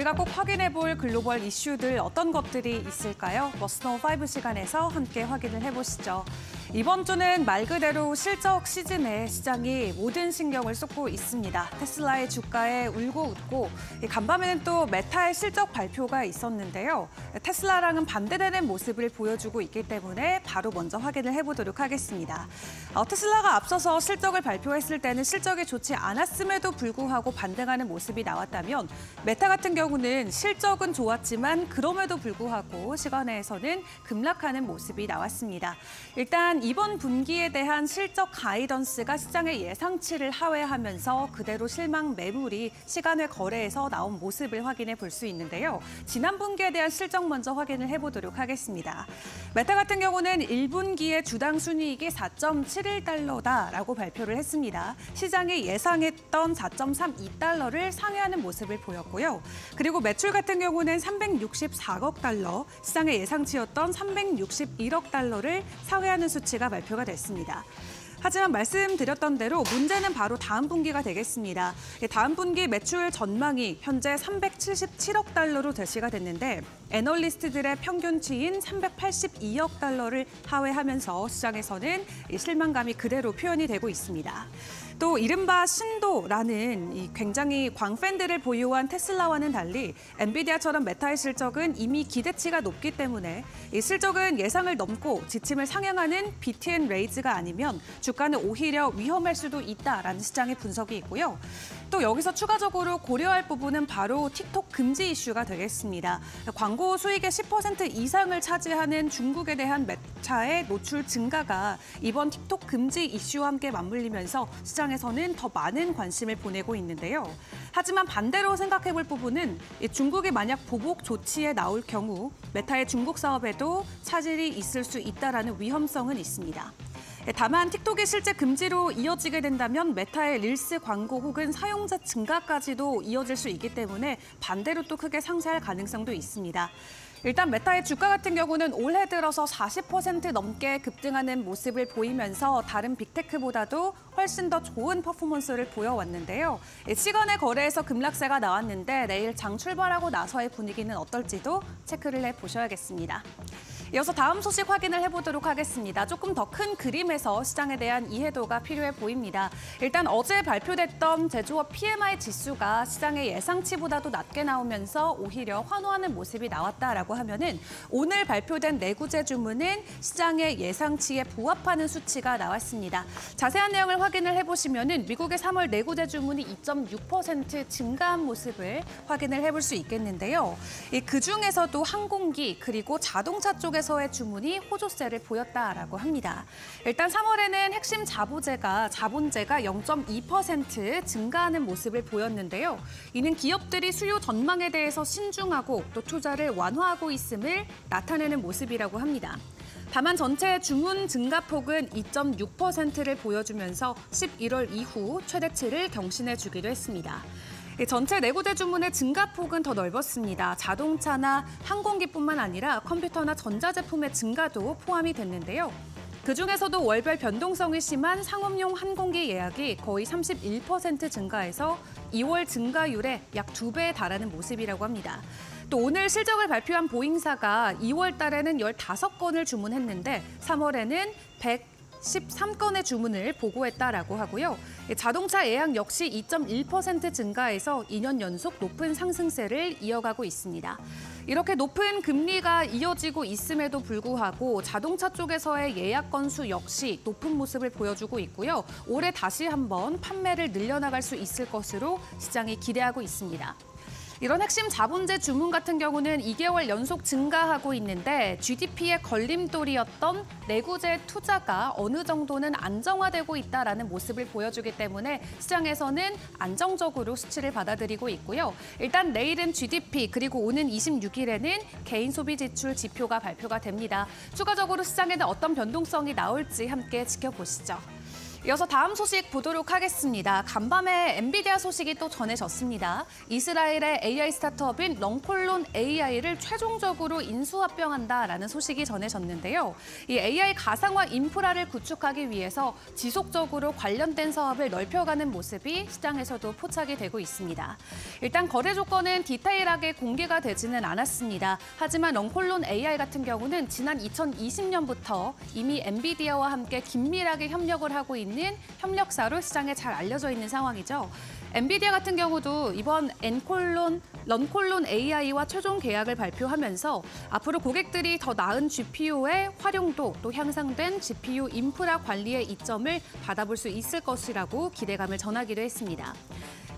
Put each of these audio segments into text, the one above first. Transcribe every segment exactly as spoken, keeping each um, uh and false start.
우리가 꼭 확인해 볼 글로벌 이슈들 어떤 것들이 있을까요? 머스트노우 파이브 시간에서 함께 확인을 해보시죠. 이번 주는 말 그대로 실적 시즌에 시장이 모든 신경을 쏟고 있습니다. 테슬라의 주가에 울고 웃고 간밤에는 또 메타의 실적 발표가 있었는데요. 테슬라랑은 반대되는 모습을 보여주고 있기 때문에 바로 먼저 확인을 해보도록 하겠습니다. 테슬라가 앞서서 실적을 발표했을 때는 실적이 좋지 않았음에도 불구하고 반등하는 모습이 나왔다면 메타 같은 경우는 실적은 좋았지만 그럼에도 불구하고 시간에서는 급락하는 모습이 나왔습니다. 일단 이번 분기에 대한 실적 가이던스가 시장의 예상치를 하회하면서 그대로 실망 매물이 시간외 거래에서 나온 모습을 확인해 볼 수 있는데요. 지난 분기에 대한 실적 먼저 확인을 해보도록 하겠습니다. 메타 같은 경우는 일 분기에 주당 순이익이 사 점 칠일 달러다라고 발표를 했습니다. 시장이 예상했던 사 점 삼이 달러를 상회하는 모습을 보였고요. 그리고 매출 같은 경우는 삼백육십사억 달러, 시장의 예상치였던 삼백육십일억 달러를 상회하는 수치가 발표가 됐습니다. 하지만 말씀드렸던 대로 문제는 바로 다음 분기가 되겠습니다. 다음 분기 매출 전망이 현재 삼백칠십칠억 달러로 제시가 됐는데 애널리스트들의 평균치인 삼백팔십이억 달러를 하회하면서 시장에서는 실망감이 그대로 표현이 되고 있습니다. 또 이른바 신도라는 이 굉장히 광팬들을 보유한 테슬라와는 달리 엔비디아처럼 메타의 실적은 이미 기대치가 높기 때문에 이 실적은 예상을 넘고 지침을 상향하는 비트 앤 레이즈가 아니면 주가는 오히려 위험할 수도 있다라는 시장의 분석이 있고요. 또 여기서 추가적으로 고려할 부분은 바로 틱톡 금지 이슈가 되겠습니다. 광고 수익의 십 퍼센트 이상을 차지하는 중국에 대한 메타의 노출 증가가 이번 틱톡 금지 이슈와 함께 맞물리면서 시장 에서는 더 많은 관심을 보내고 있는데요. 하지만 반대로 생각해 볼 부분은 중국이 만약 보복 조치에 나올 경우 메타의 중국 사업에도 차질이 있을 수 있다는 위험성은 있습니다. 다만 틱톡이 실제 금지로 이어지게 된다면 메타의 릴스 광고 혹은 사용자 증가까지도 이어질 수 있기 때문에 반대로 또 크게 상쇄할 가능성도 있습니다. 일단 메타의 주가 같은 경우는 올해 들어서 사십 퍼센트 넘게 급등하는 모습을 보이면서 다른 빅테크보다도 훨씬 더 좋은 퍼포먼스를 보여왔는데요. 시간의 거래에서 급락세가 나왔는데 내일 장 출발하고 나서의 분위기는 어떨지도 체크를 해보셔야겠습니다. 이어서 다음 소식 확인을 해보도록 하겠습니다. 조금 더 큰 그림에서 시장에 대한 이해도가 필요해 보입니다. 일단 어제 발표됐던 제조업 피 엠 아이 지수가 시장의 예상치보다도 낮게 나오면서 오히려 환호하는 모습이 나왔다라고 하면은 오늘 발표된 내구재 주문은 시장의 예상치에 부합하는 수치가 나왔습니다. 자세한 내용을 확인을 해보시면은 미국의 삼월 내구재 주문이 이 점 육 퍼센트 증가한 모습을 확인을 해볼 수 있겠는데요. 그 중에서도 항공기 그리고 자동차 쪽에서의 주문이 호조세를 보였다라고 합니다. 일단 삼월에는 핵심 자본재가 자본재가 영 점 이 퍼센트 증가하는 모습을 보였는데요. 이는 기업들이 수요 전망에 대해서 신중하고 또 투자를 완화하고 있음을 나타내는 모습이라고 합니다. 다만 전체 주문 증가폭은 이 점 육 퍼센트를 보여주면서 십일월 이후 최대치를 경신해주기도 했습니다. 전체 내구재 주문의 증가폭은 더 넓었습니다. 자동차나 항공기뿐만 아니라 컴퓨터나 전자제품의 증가도 포함이 됐는데요. 그중에서도 월별 변동성이 심한 상업용 항공기 예약이 거의 삼십일 퍼센트 증가해서 이월 증가율의 약 두 배에 달하는 모습이라고 합니다. 또 오늘 실적을 발표한 보잉사가 이월 달에는 열다섯 건을 주문했는데 삼월에는 백십삼 건의 주문을 보고했다라고 하고요. 자동차 예약 역시 이 점 일 퍼센트 증가해서 이 년 연속 높은 상승세를 이어가고 있습니다. 이렇게 높은 금리가 이어지고 있음에도 불구하고 자동차 쪽에서의 예약 건수 역시 높은 모습을 보여주고 있고요. 올해 다시 한번 판매를 늘려나갈 수 있을 것으로 시장이 기대하고 있습니다. 이런 핵심 자본재 주문 같은 경우는 이 개월 연속 증가하고 있는데 지 디 피의 걸림돌이었던 내구재 투자가 어느 정도는 안정화되고 있다는 모습을 보여주기 때문에 시장에서는 안정적으로 수치를 받아들이고 있고요. 일단 내일은 지 디 피 그리고 오는 이십육일에는 개인 소비 지출 지표가 발표가 됩니다. 추가적으로 시장에는 어떤 변동성이 나올지 함께 지켜보시죠. 이어서 다음 소식 보도록 하겠습니다. 간밤에 엔비디아 소식이 또 전해졌습니다. 이스라엘의 에이아이 스타트업인 런콜론 에이아이를 최종적으로 인수합병한다라는 소식이 전해졌는데요. 이 에이아이 가상화 인프라를 구축하기 위해서 지속적으로 관련된 사업을 넓혀가는 모습이 시장에서도 포착이 되고 있습니다. 일단 거래 조건은 디테일하게 공개가 되지는 않았습니다. 하지만 런콜론 에이아이 같은 경우는 지난 이천이십 년부터 이미 엔비디아와 함께 긴밀하게 협력을 하고 있는 협력사로 시장에 잘 알려져 있는 상황이죠. 엔비디아 같은 경우도 이번 런콜론, 런콜론 에이아이와 최종 계약을 발표하면서 앞으로 고객들이 더 나은 지피유의 활용도 또 향상된 지피유 인프라 관리의 이점을 받아볼 수 있을 것이라고 기대감을 전하기도 했습니다.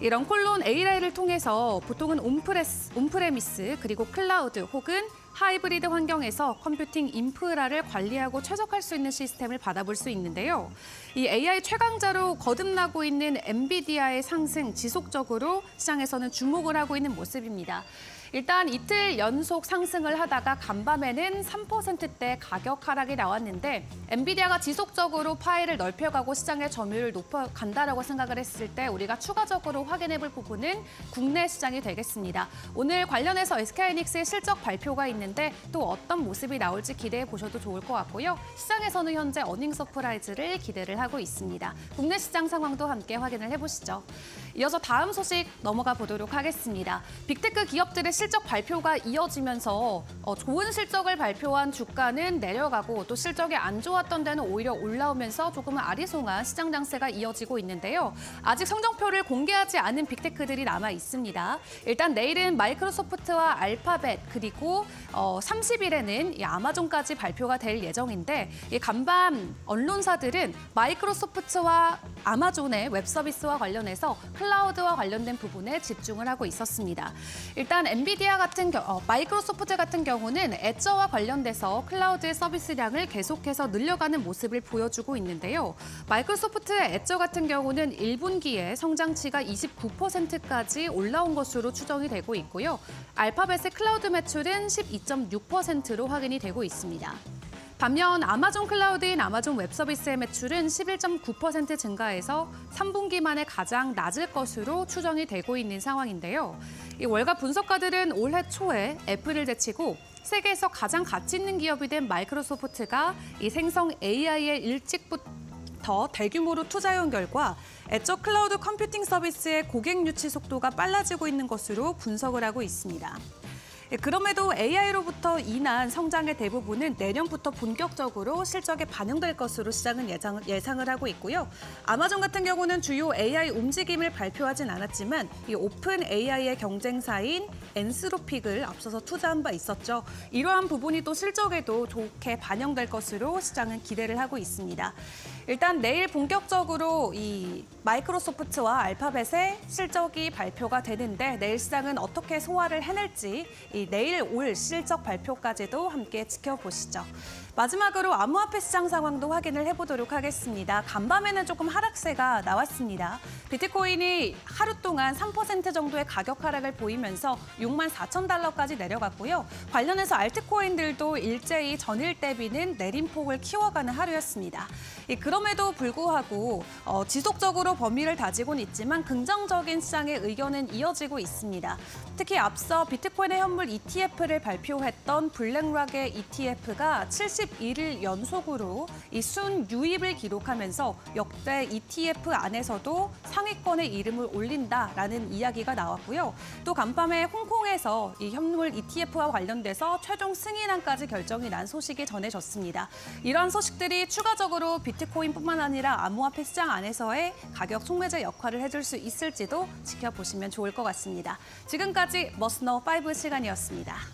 이 런콜론 에이아이를 통해서 보통은 온프레스, 온프레미스 그리고 클라우드 혹은 하이브리드 환경에서 컴퓨팅 인프라를 관리하고 최적화할 수 있는 시스템을 받아볼 수 있는데요. 이 에이아이 최강자로 거듭나고 있는 엔비디아의 상승 지속적으로 시장에서는 주목을 하고 있는 모습입니다. 일단 이틀 연속 상승을 하다가 간밤에는 삼 퍼센트대 가격 하락이 나왔는데 엔비디아가 지속적으로 파이를 넓혀가고 시장의 점유율을 높여간다라고 생각을 했을 때 우리가 추가적으로 확인해볼 부분은 국내 시장이 되겠습니다. 오늘 관련해서 에스케이하이닉스의 실적 발표가 있는데 또 어떤 모습이 나올지 기대해 보셔도 좋을 것 같고요. 시장에서는 현재 어닝 서프라이즈를 기대를 하고 있습니다. 국내 시장 상황도 함께 확인을 해보시죠. 이어서 다음 소식 넘어가 보도록 하겠습니다. 빅테크 기업들의 실적 발표가 이어지면서 좋은 실적을 발표한 주가는 내려가고 또 실적이 안 좋았던 데는 오히려 올라오면서 조금은 아리송한 시장 장세가 이어지고 있는데요. 아직 성적표를 공개하지 않은 빅테크들이 남아 있습니다. 일단 내일은 마이크로소프트와 알파벳 그리고 삼십일에는 이 아마존까지 발표가 될 예정인데 이 간밤 언론사들은 마이크로소프트와 아마존의 웹 서비스와 관련해서 클라우드와 관련된 부분에 집중을 하고 있었습니다. 일단 엔비디아 같은 경우, 마이크로소프트 같은 경우는 엣저와 관련돼서 클라우드의 서비스량을 계속해서 늘려가는 모습을 보여주고 있는데요. 마이크로소프트의 엣저 같은 경우는 일 분기에 성장치가 이십구 퍼센트까지 올라온 것으로 추정이 되고 있고요. 알파벳의 클라우드 매출은 십이 점 육 퍼센트로 확인이 되고 있습니다. 반면 아마존 클라우드인 아마존 웹서비스의 매출은 십일 점 구 퍼센트 증가해서 삼 분기 만에 가장 낮을 것으로 추정이 되고 있는 상황인데요. 이 월가 분석가들은 올해 초에 애플을 제치고 세계에서 가장 가치 있는 기업이 된 마이크로소프트가 이 생성 에이아이에 일찍부터 대규모로 투자해온 결과 엣저 클라우드 컴퓨팅 서비스의 고객 유치 속도가 빨라지고 있는 것으로 분석을 하고 있습니다. 그럼에도 에이아이로부터 인한 성장의 대부분은 내년부터 본격적으로 실적에 반영될 것으로 시장은 예상, 예상을 하고 있고요. 아마존 같은 경우는 주요 에이아이 움직임을 발표하진 않았지만 이 오픈 에이아이의 경쟁사인 엔스로픽을 앞서서 투자한 바 있었죠. 이러한 부분이 또 실적에도 좋게 반영될 것으로 시장은 기대를 하고 있습니다. 일단 내일 본격적으로 이 마이크로소프트와 알파벳의 실적이 발표가 되는데 내일 시장은 어떻게 소화를 해낼지 이 내일 올 실적 발표까지도 함께 지켜보시죠. 마지막으로 암호화폐 시장 상황도 확인을 해보도록 하겠습니다. 간밤에는 조금 하락세가 나왔습니다. 비트코인이 하루 동안 삼 퍼센트 정도의 가격 하락을 보이면서 육만 사천 달러까지 내려갔고요. 관련해서 알트코인들도 일제히 전일 대비는 내림폭을 키워가는 하루였습니다. 그럼에도 불구하고 어, 지속적으로 범위를 다지고는 있지만 긍정적인 시장의 의견은 이어지고 있습니다. 특히 앞서 비트코인의 현물 이티에프를 발표했던 블랙락의 이티에프가 칠십일 일 연속으로 이 순유입을 기록하면서 역대 이티에프 안에서도 상위권의 이름을 올린다라는 이야기가 나왔고요. 또 간밤에 홍콩에서 이 현물 이티에프와 관련돼서 최종 승인안까지 결정이 난 소식이 전해졌습니다. 이러한 소식들이 추가적으로 비트코인뿐만 아니라 암호화폐 시장 안에서의 가격 촉매제 역할을 해줄 수 있을지도 지켜보시면 좋을 것 같습니다. 지금까지 머스너오 시간이었습니다.